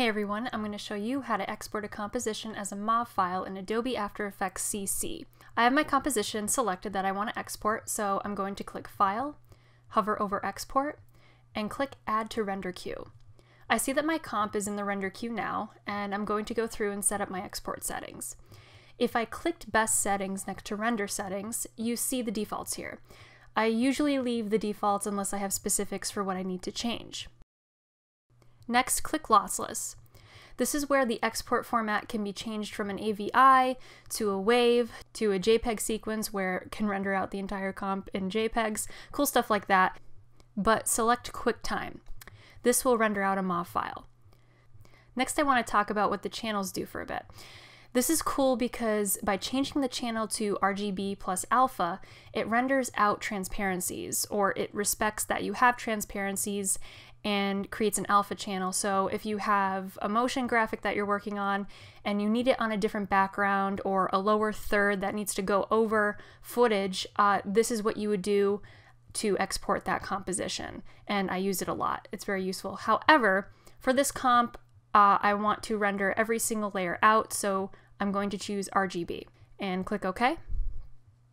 Hey everyone, I'm going to show you how to export a composition as a MOV file in Adobe After Effects CC. I have my composition selected that I want to export, so I'm going to click File, hover over Export, and click Add to Render Queue. I see that my comp is in the Render Queue now, and I'm going to go through and set up my export settings. If I clicked Best Settings next to Render Settings, you see the defaults here. I usually leave the defaults unless I have specifics for what I need to change. Next, click Lossless. This is where the export format can be changed from an AVI to a WAV to a JPEG sequence where it can render out the entire comp in JPEGs, cool stuff like that. But select QuickTime. This will render out a MOV file. Next, I want to talk about what the channels do for a bit. This is cool because by changing the channel to RGB plus alpha, it renders out transparencies, or it respects that you have transparencies and creates an alpha channel. So if you have a motion graphic that you're working on and you need it on a different background or a lower third that needs to go over footage, this is what you would do to export that composition. And I use it a lot. It's very useful. However, for this comp, I want to render every single layer out, so I'm going to choose RGB and click OK.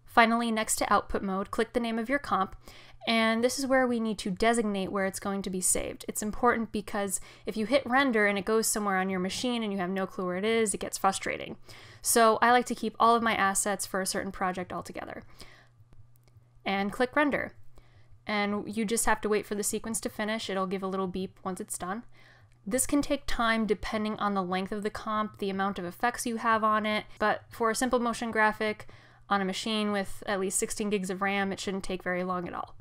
Finally, next to output mode, click the name of your comp, and this is where we need to designate where it's going to be saved. It's important because if you hit render and it goes somewhere on your machine and you have no clue where it is, it gets frustrating. So I like to keep all of my assets for a certain project altogether. And click render. And you just have to wait for the sequence to finish. It'll give a little beep once it's done. This can take time depending on the length of the comp, the amount of effects you have on it, but for a simple motion graphic on a machine with at least 16 gigs of RAM, it shouldn't take very long at all.